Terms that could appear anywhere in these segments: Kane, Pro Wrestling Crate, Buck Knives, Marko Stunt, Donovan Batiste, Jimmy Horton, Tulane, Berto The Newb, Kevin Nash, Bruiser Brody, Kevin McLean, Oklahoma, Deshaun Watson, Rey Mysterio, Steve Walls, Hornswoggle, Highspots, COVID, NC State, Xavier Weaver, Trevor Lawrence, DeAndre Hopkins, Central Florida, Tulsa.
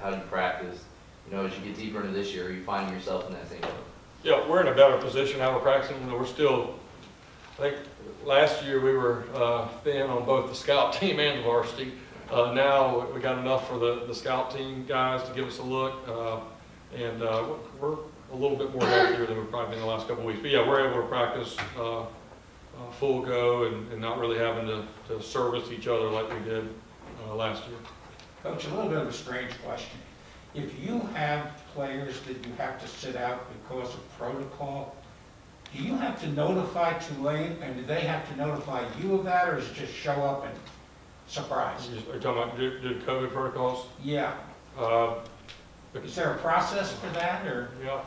how you practice. You know, as you get deeper into this year, are you finding yourself in that same boat? Yeah, we're in a better position now. We're practicing, and we're still, I think last year we were thin on both the scout team and the varsity. Now we got enough for the scout team guys to give us a look, and we're a little bit more healthier than we've probably been the last couple of weeks. But yeah, we're able to practice full go and not really having to service each other like we did last year. Coach, a little bit of a strange question. If you have players that you have to sit out because of protocol, do you have to notify Tulane, and do they have to notify you of that, or is it just show up and surprise? Are you talking about did COVID protocols? Yeah. Is there a process for that, or? Yeah,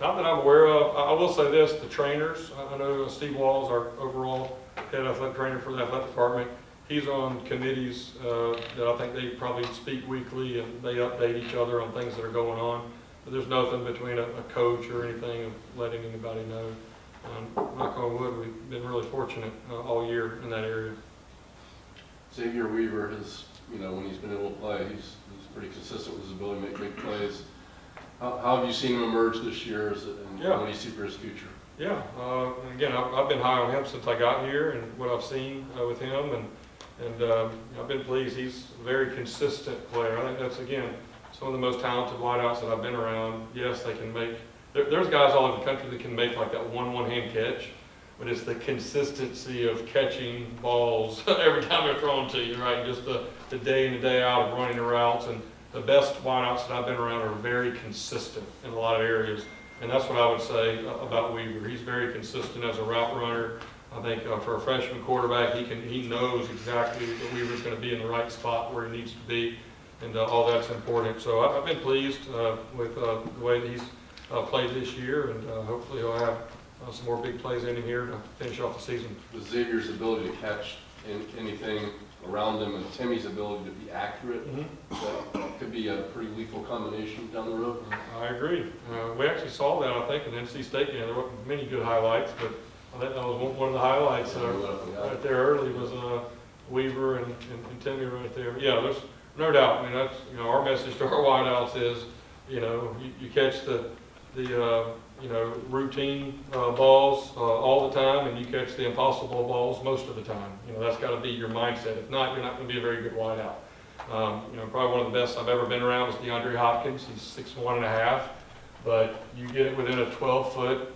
not that I'm aware of. I will say this, the trainers, I know Steve Walls, our overall head athletic trainer for the athletic department, he's on committees that I think they probably speak weekly and they update each other on things that are going on. But there's nothing between a coach or anything of letting anybody know. Knock on wood, we've been really fortunate all year in that area. Xavier Weaver has, you know, when he's been able to play, he's pretty consistent with his ability to make big plays. How have you seen him emerge this year, and yeah, what do you see for his future? Yeah, and again, I've been high on him since I got here and what I've seen with him. And I've been pleased. He's a very consistent player. I think that's, again, some of the most talented wideouts that I've been around. Yes, they can make. There's guys all over the country that can make like that one-hand catch, but it's the consistency of catching balls every time they're thrown to you, right? Just the day in and day out of running the routes. And the best wideouts that I've been around are very consistent in a lot of areas. And that's what I would say about Weaver. He's very consistent as a route runner. I think for a freshman quarterback, he knows exactly that Weaver's going to be in the right spot where he needs to be, and all that's important. So I've been pleased with the way that he's played this year, and hopefully he'll have some more big plays in him here to finish off the season. With Xavier's ability to catch anything around him and Timmy's ability to be accurate, that could be a pretty lethal combination down the road. I agree. We actually saw that, I think, in the NC State game. There weren't many good highlights, but I think that was one of the highlights right there early was Weaver and Timmy right there. Yeah, there's no doubt. I mean, that's, you know, our message to our wideouts is, you know, you catch the you know, routine balls all the time, and you catch the impossible balls most of the time. You know, that's got to be your mindset. If not, you're not going to be a very good wideout. You know, probably one of the best I've ever been around was DeAndre Hopkins. He's 6'1½", but you get it within a 12-foot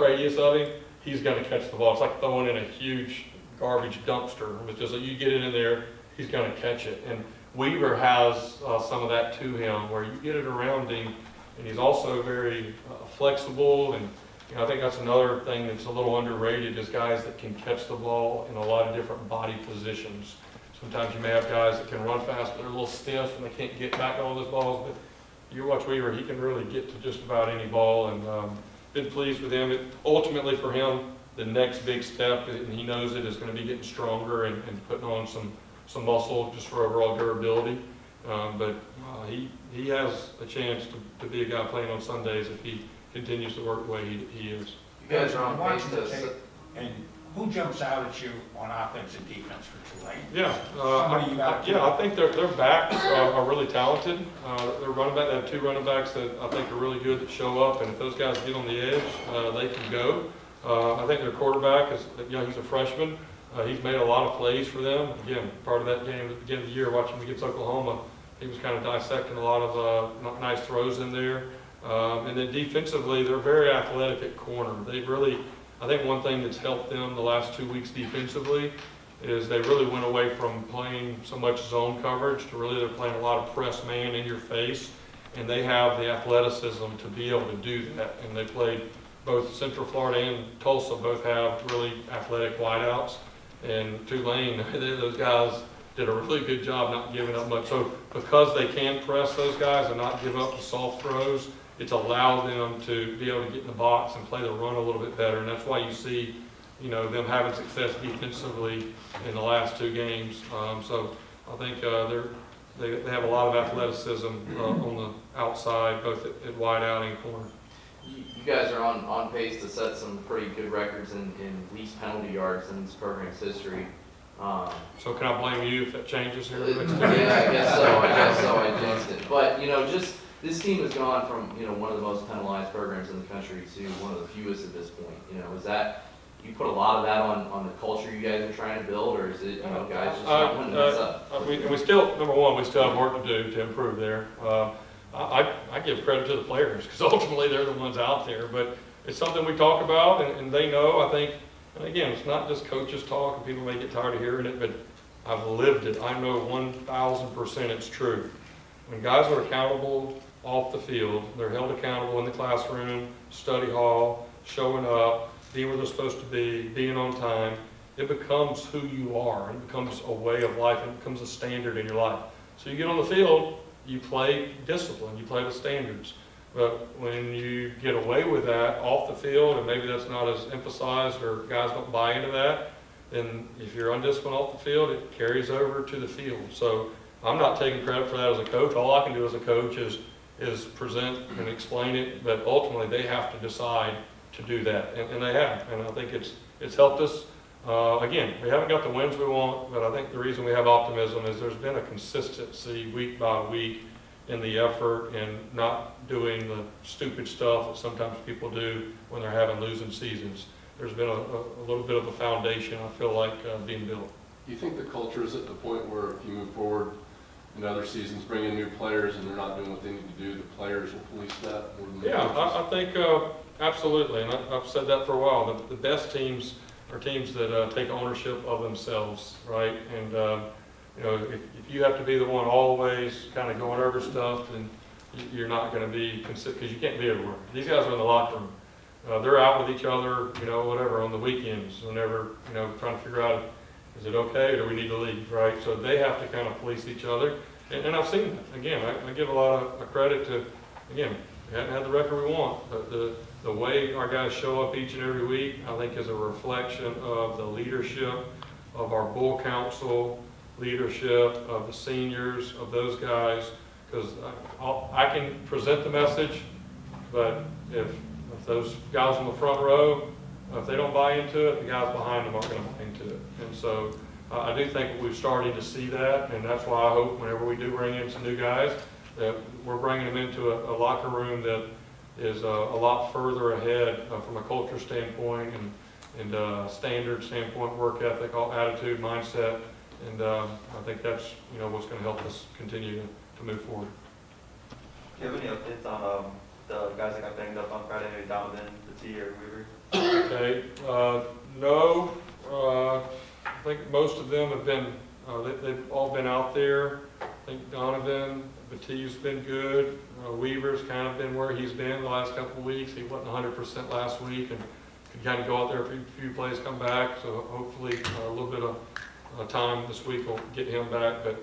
radius of him, he's going to catch the ball. It's like throwing in a huge garbage dumpster. It's just that you get it in there, he's going to catch it. And Weaver has some of that to him, where you get it around him, and he's also very flexible. And you know, I think that's another thing that's a little underrated is guys that can catch the ball in a lot of different body positions. Sometimes you may have guys that can run fast, but they're a little stiff and they can't get back on those balls. But you watch Weaver, he can really get to just about any ball. And been pleased with him. Ultimately for him, the next big step, and he knows it, is going to be getting stronger and putting on some muscle just for overall durability. But he has a chance to be a guy playing on Sundays if he continues to work the way he is. You guys are on pace to. And who jumps out at you on offense and defense for Tulane? Yeah, I think their backs are really talented. Their running back, they have two running backs that I think are really good that show up, and if those guys get on the edge, they can go. I think their quarterback is, you know, he's a freshman. He's made a lot of plays for them. Again, part of that game at the beginning of the year, watching him against Oklahoma, he was kind of dissecting a lot of nice throws in there. And then defensively, they're very athletic at corner. They really. I think one thing that's helped them the last 2 weeks defensively is they really went away from playing so much zone coverage to really they're playing a lot of press man in your face, and they have the athleticism to be able to do that. And they played both Central Florida and Tulsa both have really athletic wideouts, and Tulane, those guys did a really good job not giving up much. So because they can press those guys and not give up the soft throws, it's allowed them to be able to get in the box and play the run a little bit better, and that's why you see, you know, them having success defensively in the last two games. So I think they have a lot of athleticism on the outside, both at wideout and corner. You guys are on pace to set some pretty good records in least penalty yards in this program's history. So can I blame you if that changes here? Yeah, I guess so. I guess so. I jinxed it. But, you know, just this team has gone from, you know, one of the most penalized programs in the country to one of the fewest at this point. You know, is that, you put a lot of that on the culture you guys are trying to build, or is it, you know, guys just not wanting to mess up? We still, number one, we still have work to do to improve there. I give credit to the players because ultimately they're the ones out there. But it's something we talk about, and they know, I think. And again, it's not just coaches talk, and people may get tired of hearing it, but I've lived it. I know 1,000% it's true. When guys are accountable off the field, they're held accountable in the classroom, study hall, showing up, being where they're supposed to be, being on time, it becomes who you are. It becomes a way of life, and it becomes a standard in your life. So you get on the field, you play discipline, you play with standards. But when you get away with that off the field, and maybe that's not as emphasized or guys don't buy into that, then if you're undisciplined off the field, it carries over to the field. So I'm not taking credit for that as a coach. All I can do as a coach is present and explain it, but ultimately they have to decide to do that, and they have. And I think it's helped us. Again, we haven't got the wins we want, but I think the reason we have optimism is there's been a consistency week by week in the effort and not doing the stupid stuff that sometimes people do when they're having losing seasons. There's been a little bit of a foundation, I feel like, being built. Do you think the culture is at the point where if you move forward in other seasons, bring in new players and they're not doing what they need to do, the players will police that? More than yeah, I think absolutely, and I've said that for a while. The best teams are teams that take ownership of themselves, right? And you know, if you have to be the one always kind of going over stuff, then you're not going to be consistent because you can't be everywhere. These guys are in the locker room. They're out with each other, you know, whatever, on the weekends, whenever, you know, trying to figure out, is it okay or do we need to leave, right? So they have to kind of police each other. And I've seen that. Again, I give a lot of credit to, again, we haven't had the record we want, but the way our guys show up each and every week, I think, is a reflection of the leadership of our bowl council, leadership of the seniors, of those guys, because I can present the message, but if those guys in the front row, if they don't buy into it, the guys behind them aren't going to buy into it. And so I do think we've started to see that, and that's why I hope whenever we do bring in some new guys that we're bringing them into a locker room that is a lot further ahead from a culture standpoint and standard standpoint, work ethic, attitude, mindset. And I think that's, you know, what's going to help us continue to move forward. Kevin, any updates on the guys that got banged up on Friday, maybe Donovan Batiste or Weaver? Okay. No. I think most of them have been, they've all been out there. I think Donovan Batiste's been good. Weaver's kind of been where he's been the last couple of weeks. He wasn't 100% last week and could kind of go out there for a few plays, come back. So hopefully a little bit of time this week will get him back, but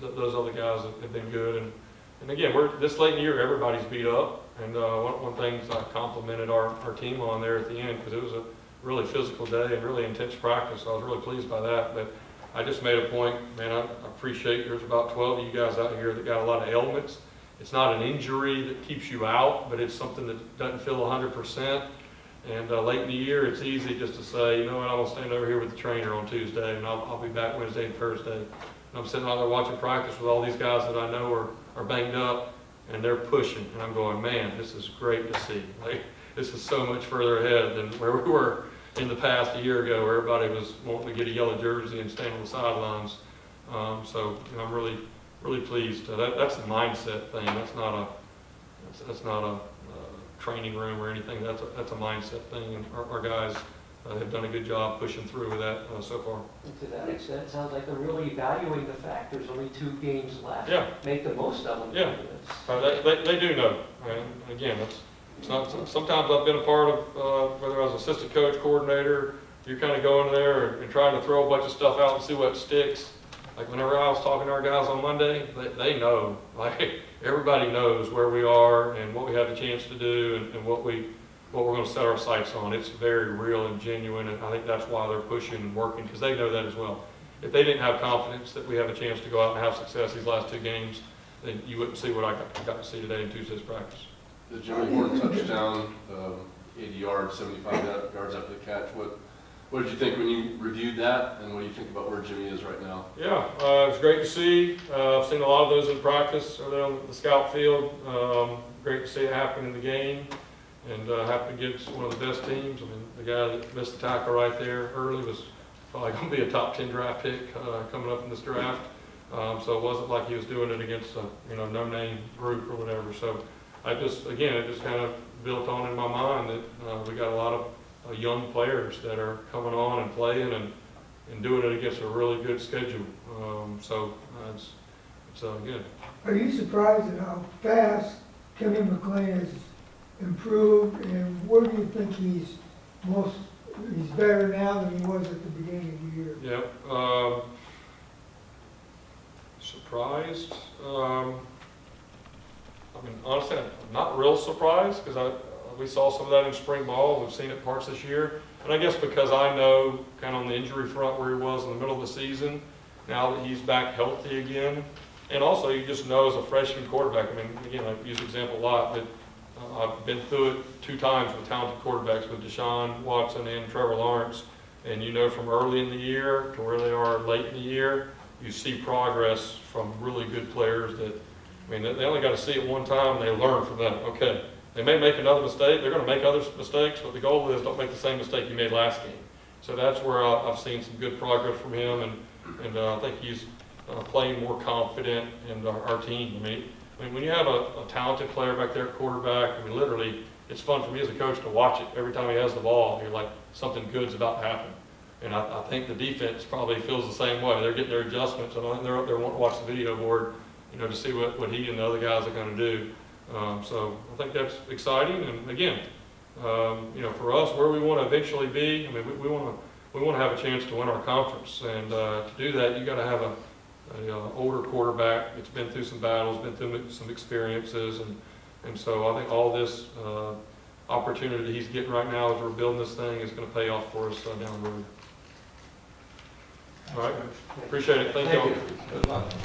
those other guys have been good. And again, we're this late in the year, everybody's beat up. And one of the things I complimented our team on there at the end, because it was a really physical day and really intense practice. So I was really pleased by that. But I just made a point, man, I appreciate there's about 12 of you guys out here that got a lot of ailments. It's not an injury that keeps you out, but it's something that doesn't feel 100%. And late in the year, it's easy just to say, you know what, I'm going to stand over here with the trainer on Tuesday, and I'll be back Wednesday and Thursday. And I'm sitting out there watching practice with all these guys that I know are banged up, and they're pushing. And I'm going, man, this is great to see. Like, this is so much further ahead than where we were in the past a year ago, where everybody was wanting to get a yellow jersey and stand on the sidelines. So you know, I'm really, really pleased. That's a mindset thing. That's not a training room or anything. That's a mindset thing, and our guys have done a good job pushing through with that so far. And to that extent, it sounds like they're really evaluating the factors. Only 2 games left. Yeah. Make the most of them. Yeah. They do know. And again, it's not. Sometimes I've been a part of whether I was assistant coach, coordinator. You're kind of going there and trying to throw a bunch of stuff out and see what sticks. Like whenever I was talking to our guys on Monday, they know. Like everybody knows where we are and what we have a chance to do and what we're going to set our sights on. It's very real and genuine, and I think that's why they're pushing and working, because they know that as well. If they didn't have confidence that we have a chance to go out and have success these last 2 games, then you wouldn't see what I got to see today in Tuesday's practice. The Jimmy Horton touchdown, 80 yards, 75 yards after the catch. What What did you think when you reviewed that, and what do you think about where Jimmy is right now? Yeah, it's great to see. I've seen a lot of those in practice or on the scout field. Great to see it happen in the game, and happened against one of the best teams. I mean, the guy that missed the tackle right there early was probably going to be a top 10 draft pick coming up in this draft. So it wasn't like he was doing it against a no-name group or whatever. So I just, again, it just kind of built on in my mind that we got a lot of young players that are coming on and playing and doing it against a really good schedule. So it's good. Are you surprised at how fast Kevin McLean has improved, and where do you think he's better now than he was at the beginning of the year? Yep. Surprised? I mean, honestly, I'm not real surprised because we saw some of that in spring ball. We've seen it parts this year. And I guess because I know kind of on the injury front where he was in the middle of the season, now that he's back healthy again. And also you just know as a freshman quarterback, I mean, again, I use the example a lot, but I've been through it 2 times with talented quarterbacks, with Deshaun Watson and Trevor Lawrence. And you know from early in the year to where they are late in the year, you see progress from really good players that, I mean, they only got to see it one time and they learn from that. Okay. They may make another mistake. They're going to make other mistakes, but the goal is don't make the same mistake you made last game. So that's where I've seen some good progress from him, and I think he's playing more confident in our team. I mean, when you have a talented player back there, quarterback, I mean, literally, it's fun for me as a coach to watch it. Every time he has the ball, you're like, something good's about to happen. And I think the defense probably feels the same way. They're getting their adjustments, and they're up there wanting to watch the video board, to see what he and the other guys are going to do. So I think that's exciting, and again, for us, where we want to eventually be, I mean, we want to have a chance to win our conference, and to do that, you got to have an older quarterback that's been through some battles, been through some experiences, and so I think all this opportunity he's getting right now as we're building this thing is going to pay off for us down the road. All right, appreciate it. Thank you. Good luck.